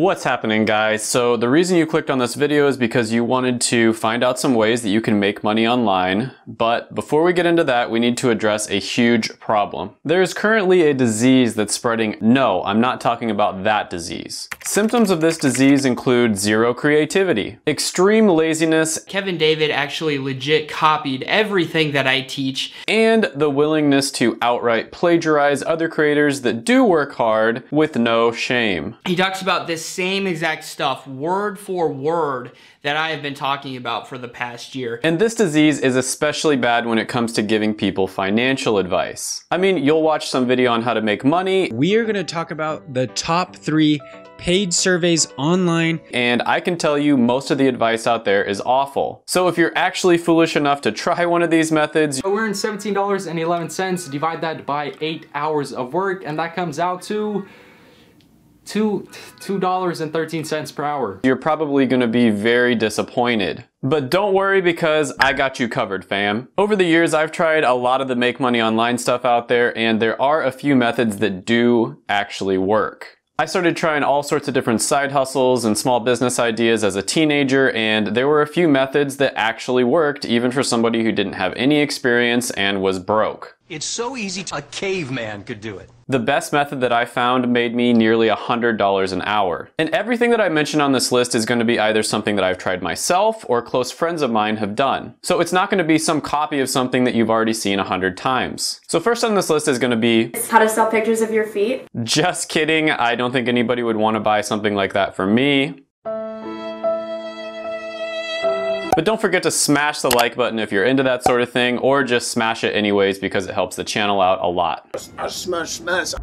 What's happening, guys? So the reason you clicked on this video is because you wanted to find out some ways that you can make money online. But before we get into that, we need to address a huge problem. There is currently a disease that's spreading. No, I'm not talking about that disease. Symptoms of this disease include zero creativity, extreme laziness. Kevin David actually legit copied everything that I teach. And the willingness to outright plagiarize other creators that do work hard with no shame. He talks about this same exact stuff, word for word, that I have been talking about for the past year. And this disease is especially bad when it comes to giving people financial advice. I mean, you'll watch some video on how to make money. We are gonna talk about the top 3 paid surveys online. And I can tell you most of the advice out there is awful. So if you're actually foolish enough to try one of these methods, we're in $17.11, divide that by 8 hours of work, and that comes out to $2.13 per hour. You're probably gonna be very disappointed. But don't worry, because I got you covered, fam. Over the years, I've tried a lot of the make money online stuff out there, and there are a few methods that do actually work. I started trying all sorts of different side hustles and small business ideas as a teenager, and there were a few methods that actually worked, even for somebody who didn't have any experience and was broke. It's so easy, a caveman could do it. The best method that I found made me nearly $100 an hour. And everything that I mentioned on this list is going to be either something that I've tried myself or close friends of mine have done. So it's not going to be some copy of something that you've already seen 100 times. So first on this list is going to be how to sell pictures of your feet. Just kidding. I don't think anybody would want to buy something like that from me. But don't forget to smash the like button if you're into that sort of thing, or just smash it anyways because it helps the channel out a lot. Smash, smash, smash.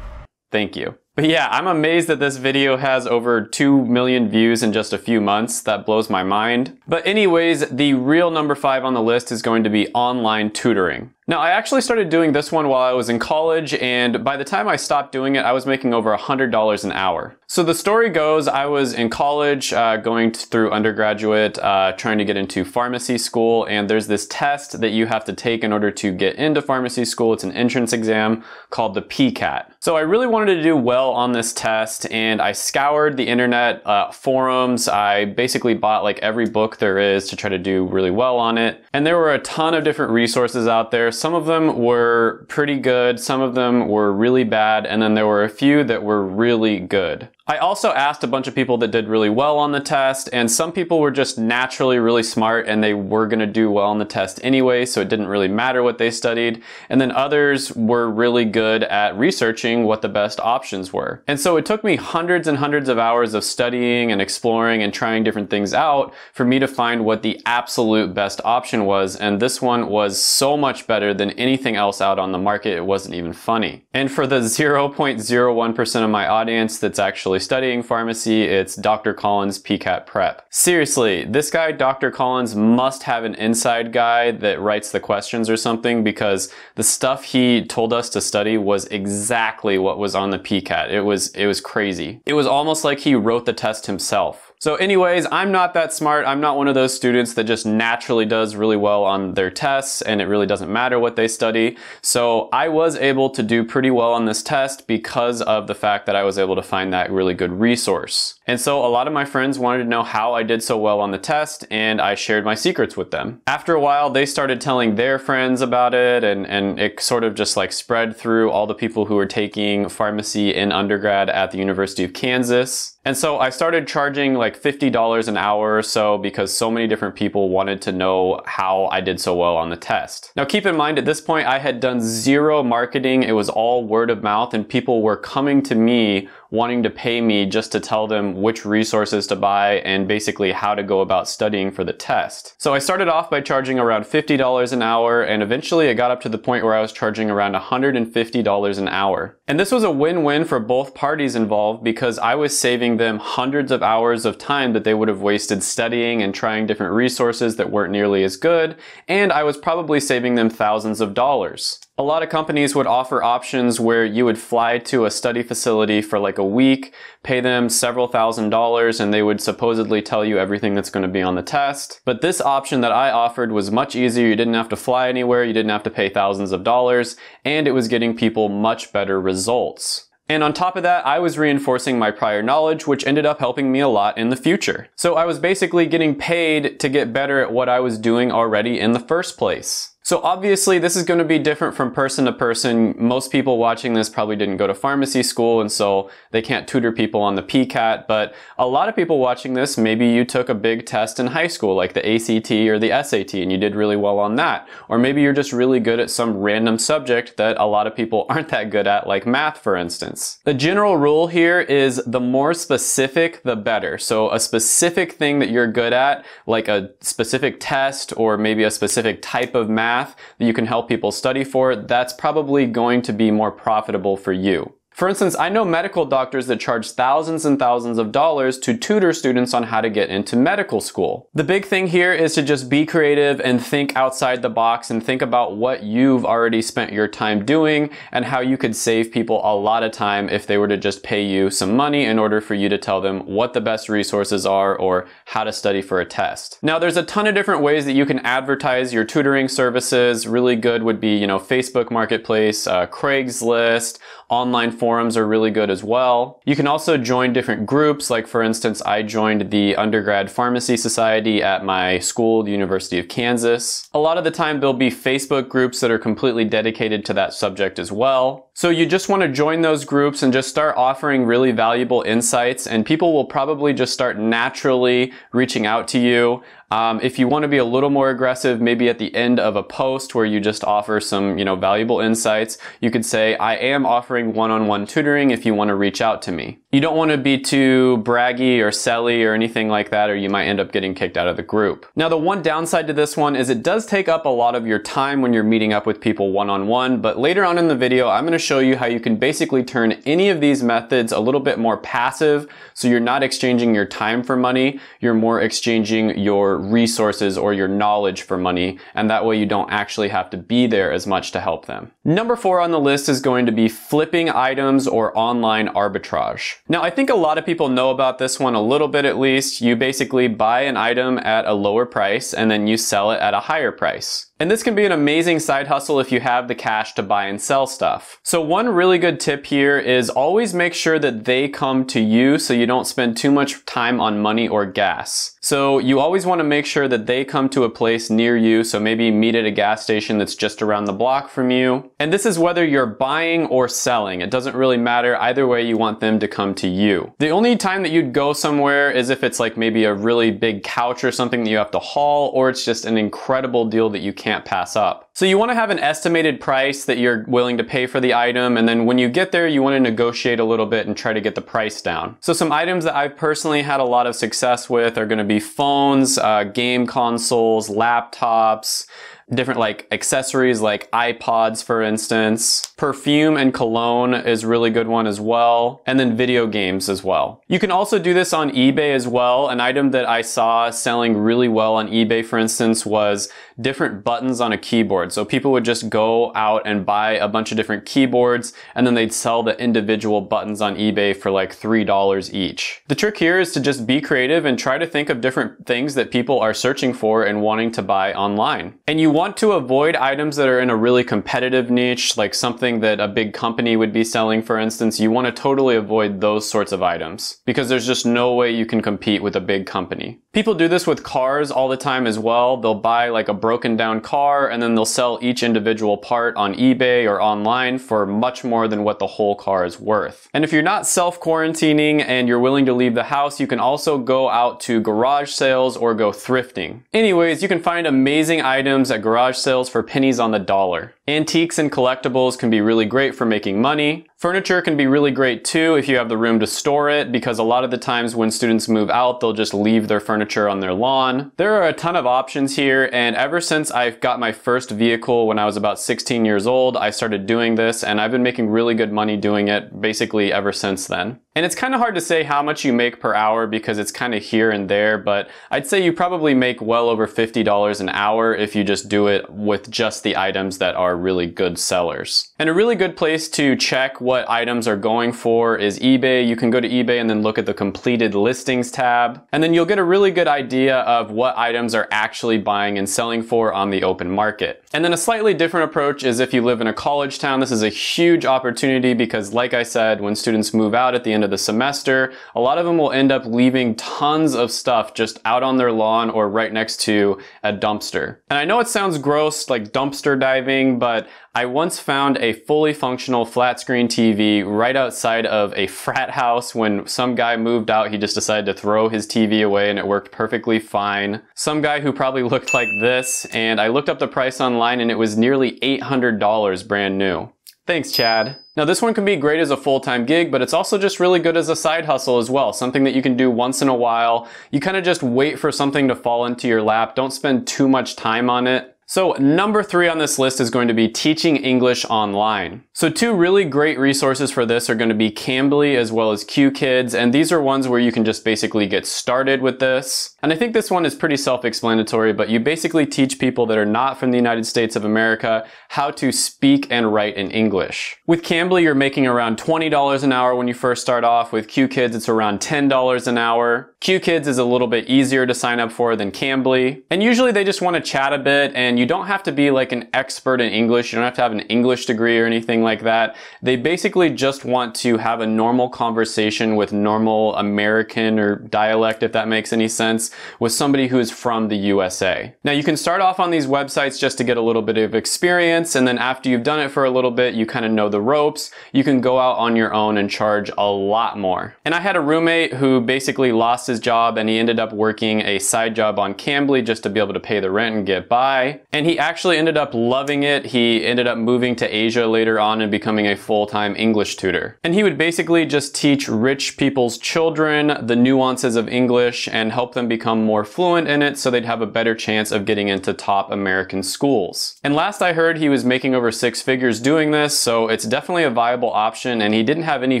Thank you. But yeah, I'm amazed that this video has over 2 million views in just a few months. That blows my mind. But anyways, the real number 5 on the list is going to be online tutoring. Now, I actually started doing this one while I was in college, and by the time I stopped doing it, I was making over $100 an hour. So the story goes, I was in college, going through undergraduate, trying to get into pharmacy school, and there's this test that you have to take in order to get into pharmacy school. It's an entrance exam called the PCAT. So I really wanted to do well on this test, and I scoured the internet, forums. I basically bought like every book there is to try to do really well on it. And there were a ton of different resources out there. Some of them were pretty good, some of them were really bad, and then there were a few that were really good. I also asked a bunch of people that did really well on the test, and some people were just naturally really smart and they were going to do well on the test anyway, so it didn't really matter what they studied. And then others were really good at researching what the best options were. And so it took me hundreds and hundreds of hours of studying and exploring and trying different things out for me to find what the absolute best option was, and this one was so much better than anything else out on the market, it wasn't even funny. And for the 0.01% of my audience that's actually studying pharmacy, it's Dr. Collins PCAT prep. Seriously, this guy, Dr. Collins, must have an inside guy that writes the questions or something, because the stuff he told us to study was exactly what was on the PCAT. It was crazy. It was almost like he wrote the test himself. So anyways, I'm not that smart. I'm not one of those students that just naturally does really well on their tests and it really doesn't matter what they study. So I was able to do pretty well on this test because of the fact that I was able to find that really good resource. And so a lot of my friends wanted to know how I did so well on the test, and I shared my secrets with them. After a while, they started telling their friends about it, and it sort of just like spread through all the people who were taking pharmacy in undergrad at the University of Kansas. And so I started charging like $50 an hour or so because so many different people wanted to know how I did so well on the test. Now keep in mind, at this point I had done zero marketing. It was all word of mouth, and people were coming to me wanting to pay me just to tell them which resources to buy and basically how to go about studying for the test. So I started off by charging around $50 an hour, and eventually it got up to the point where I was charging around $150 an hour. And this was a win-win for both parties involved because I was saving them hundreds of hours of time that they would have wasted studying and trying different resources that weren't nearly as good, and I was probably saving them thousands of dollars. A lot of companies would offer options where you would fly to a study facility for like a week, pay them several $1000s, and they would supposedly tell you everything that's going to be on the test. But this option that I offered was much easier. You didn't have to fly anywhere, you didn't have to pay thousands of dollars, and it was getting people much better results. And on top of that, I was reinforcing my prior knowledge, which ended up helping me a lot in the future. So I was basically getting paid to get better at what I was doing already in the first place. So obviously this is going to be different from person to person. Most people watching this probably didn't go to pharmacy school, and so they can't tutor people on the PCAT, but a lot of people watching this, maybe you took a big test in high school like the ACT or the SAT and you did really well on that. Or maybe you're just really good at some random subject that a lot of people aren't that good at, like math, for instance. The general rule here is the more specific, the better. So a specific thing that you're good at, like a specific test or maybe a specific type of math that you can help people study for, that's probably going to be more profitable for you. For instance, I know medical doctors that charge thousands and thousands of dollars to tutor students on how to get into medical school. The big thing here is to just be creative and think outside the box and think about what you've already spent your time doing and how you could save people a lot of time if they were to just pay you some money in order for you to tell them what the best resources are or how to study for a test. Now, there's a ton of different ways that you can advertise your tutoring services. Really good would be, Facebook Marketplace, Craigslist, online forums are really good as well. You can also join different groups, like for instance, I joined the Undergrad Pharmacy Society at my school, the University of Kansas. A lot of the time there'll be Facebook groups that are completely dedicated to that subject as well. So you just want to join those groups and just start offering really valuable insights, and people will probably just start naturally reaching out to you. If you want to be a little more aggressive, maybe at the end of a post where you just offer some, valuable insights, you could say, I am offering one-on-one tutoring if you want to reach out to me. You don't want to be too braggy or selly or anything like that, or you might end up getting kicked out of the group. Now, the one downside to this one is it does take up a lot of your time when you're meeting up with people one-on-one, but later on in the video, I'm going to show you how you can basically turn any of these methods a little bit more passive, so you're not exchanging your time for money, you're more exchanging your resources or your knowledge for money, and that way you don't actually have to be there as much to help them. Number 4 on the list is going to be flipping items or online arbitrage. Now, I think a lot of people know about this one a little bit at least. You basically buy an item at a lower price and then you sell it at a higher price. And this can be an amazing side hustle if you have the cash to buy and sell stuff. So one really good tip here is always make sure that they come to you so you don't spend too much time on money or gas. So you always want to make sure that they come to a place near you, so maybe meet at a gas station that's just around the block from you. And this is whether you're buying or selling. It doesn't really matter. Either way, you want them to come to you. The only time that you'd go somewhere is if it's like maybe a really big couch or something that you have to haul, or it's just an incredible deal that you can't pass up. So you want to have an estimated price that you're willing to pay for the item, and then when you get there, you want to negotiate a little bit and try to get the price down. So some items that I've personally had a lot of success with are going to be phones, game consoles, laptops, different like accessories like iPods, for instance. Perfume and cologne is a really good one as well. And then video games as well. You can also do this on eBay as well. An item that I saw selling really well on eBay, for instance, was different buttons on a keyboard. So people would just go out and buy a bunch of different keyboards, and then they'd sell the individual buttons on eBay for like $3 each. The trick here is to just be creative and try to think of different things that people are searching for and wanting to buy online. And you want to avoid items that are in a really competitive niche, like something that a big company would be selling, for instance. You want to totally avoid those sorts of items because there's just no way you can compete with a big company. People do this with cars all the time as well. They'll buy like a broken down car and then they'll sell each individual part on eBay or online for much more than what the whole car is worth. And if you're not self-quarantining and you're willing to leave the house, you can also go out to garage sales or go thrifting. Anyways, you can find amazing items at garage sales for pennies on the dollar. Antiques and collectibles can be really great for making money. Furniture can be really great too if you have the room to store it, because a lot of the times when students move out, they'll just leave their furniture on their lawn. There are a ton of options here, and ever since I've got my first vehicle when I was about 16 years old, I started doing this, and I've been making really good money doing it basically ever since then. And it's kind of hard to say how much you make per hour because it's kind of here and there, but I'd say you probably make well over $50 an hour if you just do it with just the items that are really good sellers. And a really good place to check what items are going for is eBay. You can go to eBay and then look at the completed listings tab, and then you'll get a really good idea of what items are actually buying and selling for on the open market. And then a slightly different approach is if you live in a college town. This is a huge opportunity because, like I said, when students move out at the end of the semester, a lot of them will end up leaving tons of stuff just out on their lawn or right next to a dumpster. And I know it sounds gross, like dumpster diving, but I once found a fully functional flat screen TV right outside of a frat house. When some guy moved out, he just decided to throw his TV away and it worked perfectly fine. Some guy who probably looked like this, and I looked up the price online and it was nearly $800 brand new. Thanks, Chad. Now this one can be great as a full-time gig, but it's also just really good as a side hustle as well, something that you can do once in a while. You kind of just wait for something to fall into your lap. Don't spend too much time on it. So number 3 on this list is going to be teaching English online. So 2 really great resources for this are going to be Cambly as well as QKids, and these are ones where you can just basically get started with this. And I think this one is pretty self-explanatory, but you basically teach people that are not from the United States of America how to speak and write in English. With Cambly, you're making around $20 an hour when you first start off. With QKids, it's around $10 an hour. QKids is a little bit easier to sign up for than Cambly, and usually they just want to chat a bit, and you don't have to be like an expert in English. You don't have to have an English degree or anything like that. They basically just want to have a normal conversation with normal American or dialect, if that makes any sense, with somebody who is from the USA. Now you can start off on these websites just to get a little bit of experience, and then after you've done it for a little bit, you kind of know the ropes. You can go out on your own and charge a lot more. And I had a roommate who basically lost his job, and he ended up working a side job on Cambly just to be able to pay the rent and get by. And he actually ended up loving it. He ended up moving to Asia later on and becoming a full-time English tutor. And he would basically just teach rich people's children the nuances of English and help them become more fluent in it so they'd have a better chance of getting into top American schools. And last I heard, he was making over 6 figures doing this, so it's definitely a viable option, and he didn't have any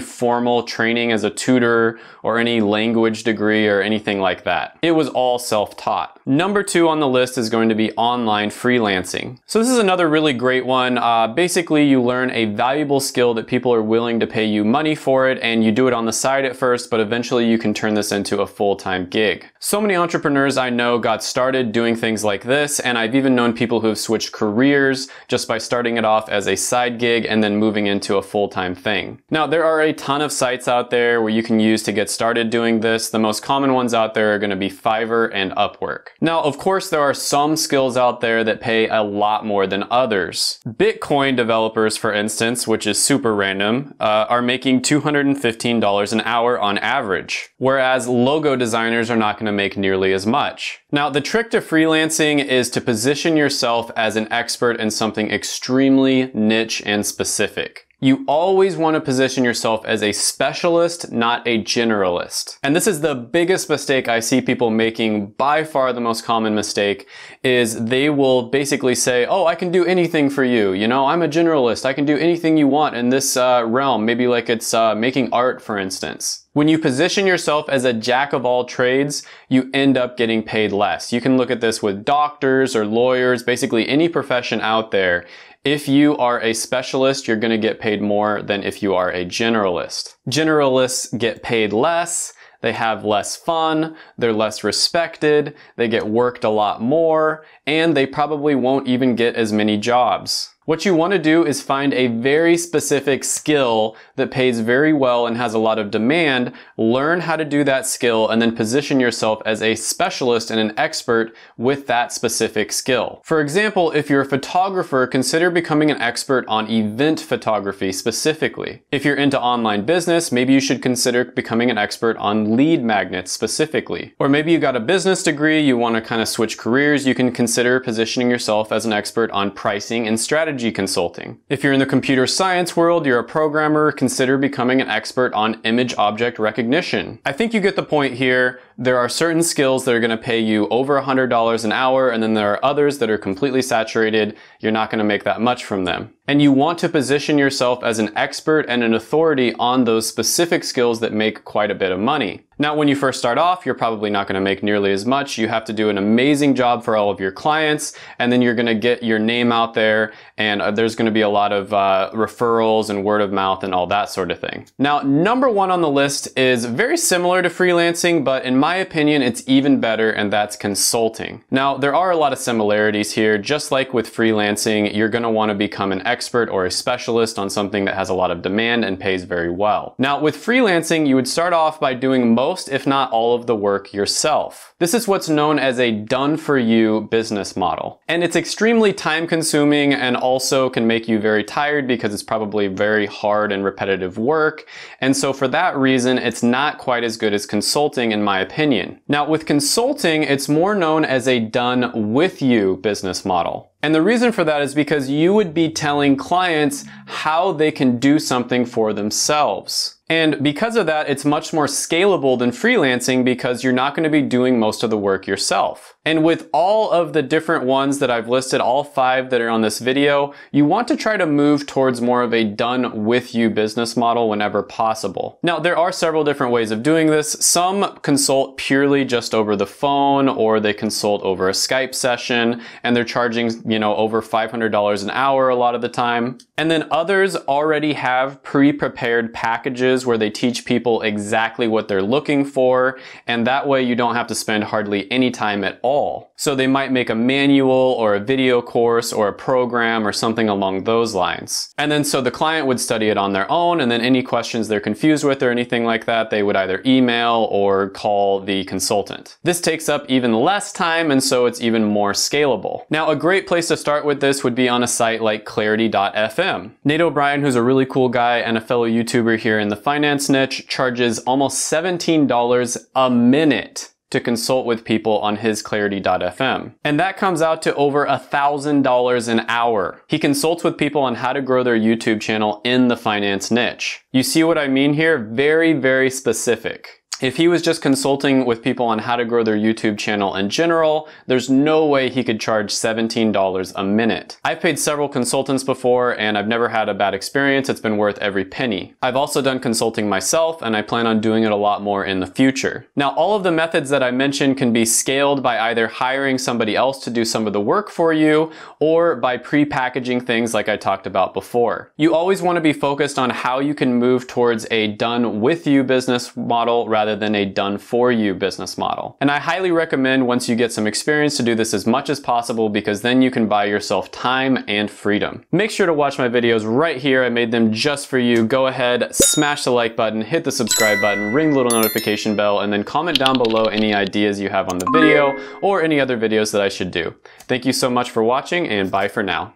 formal training as a tutor or any language degree or anything like that. It was all self-taught. Number 2 on the list is going to be online freelancing. So this is another really great one. Basically, you learn a valuable skill that people are willing to pay you money for it, and you do it on the side at first, but eventually you can turn this into a full-time gig. So many entrepreneurs I know got started doing things like this, and I've even known people who have switched careers just by starting it off as a side gig and then moving into a full-time thing. Now, there are a ton of sites out there where you can use to get started doing this. The most common ones out there are going to be Fiverr and Upwork. Now, of course, there are some skills out there that pay a lot more than others. Bitcoin developers, for instance, which is super random, are making $215 an hour on average, whereas logo designers are not going to make nearly as much. Now, the trick to freelancing is to position yourself as an expert in something extremely niche and specific. You always want to position yourself as a specialist, not a generalist. And this is the biggest mistake I see people making, by far the most common mistake, is they will basically say, oh, I can do anything for you. You know, I'm a generalist. I can do anything you want in this realm. Maybe like it's making art, for instance. When you position yourself as a jack of all trades, you end up getting paid less. You can look at this with doctors or lawyers, basically any profession out there. If you are a specialist, you're going to get paid more than if you are a generalist. Generalists get paid less. They have less fun, they're less respected, they get worked a lot more, and they probably won't even get as many jobs. What you want to do is find a very specific skill that pays very well and has a lot of demand, learn how to do that skill, and then position yourself as a specialist and an expert with that specific skill. For example, if you're a photographer, consider becoming an expert on event photography specifically. If you're into online business, maybe you should consider becoming an expert on lead magnets specifically. Or maybe you got a business degree, you want to kind of switch careers, you can consider positioning yourself as an expert on pricing and strategy strategy consulting. If you're in the computer science world, you're a programmer, consider becoming an expert on image object recognition. I think you get the point here. There are certain skills that are gonna pay you over $100 an hour, and then there are others that are completely saturated. You're not gonna make that much from them. And you want to position yourself as an expert and an authority on those specific skills that make quite a bit of money. Now, when you first start off, you're probably not gonna make nearly as much. You have to do an amazing job for all of your clients, and then you're gonna get your name out there, and there's gonna be a lot of referrals and word of mouth and all that sort of thing. Now, number one on the list is very similar to freelancing, but in my opinion, it's even better, and that's consulting. Now, there are a lot of similarities here. Just like with freelancing, you're gonna wanna become an expert or a specialist on something that has a lot of demand and pays very well. Now, with freelancing, you would start off by doing most, if not all of the work yourself. This is what's known as a done-for-you business model. And it's extremely time-consuming and also can make you very tired because it's probably very hard and repetitive work. And so for that reason, it's not quite as good as consulting, in my opinion. Now, with consulting, it's more known as a done-with-you business model. And the reason for that is because you would be telling clients how they can do something for themselves. And because of that, it's much more scalable than freelancing because you're not going to be doing most of the work yourself. And with all of the different ones that I've listed, all five that are on this video, you want to try to move towards more of a done with you business model whenever possible. Now, there are several different ways of doing this. Some consult purely just over the phone, or they consult over a Skype session, and they're charging, you know, over $500 an hour a lot of the time. And then others already have pre-prepared packages where they teach people exactly what they're looking for, and that way you don't have to spend hardly any time at all. So they might make a manual or a video course or a program or something along those lines. And then so the client would study it on their own, and then any questions they're confused with or anything like that, they would either email or call the consultant. This takes up even less time, and so it's even more scalable. Now, a great place to start with this would be on a site like Clarity.fm. Nate O'Brien, who's a really cool guy and a fellow YouTuber here in the finance niche, charges almost $17 a minute to consult with people on his Clarity.fm. And that comes out to over $1,000 an hour. He consults with people on how to grow their YouTube channel in the finance niche. You see what I mean here? Very, very specific. If he was just consulting with people on how to grow their YouTube channel in general, there's no way he could charge $17 a minute. I've paid several consultants before, and I've never had a bad experience. It's been worth every penny. I've also done consulting myself, and I plan on doing it a lot more in the future. Now, all of the methods that I mentioned can be scaled by either hiring somebody else to do some of the work for you, or by pre-packaging things like I talked about before. You always want to be focused on how you can move towards a done-with-you business model rather than a done-for-you business model. And I highly recommend, once you get some experience, to do this as much as possible, because then you can buy yourself time and freedom. Make sure to watch my videos right here. I made them just for you. Go ahead, smash the like button, hit the subscribe button, ring the little notification bell, and then comment down below any ideas you have on the video or any other videos that I should do. Thank you so much for watching, and bye for now.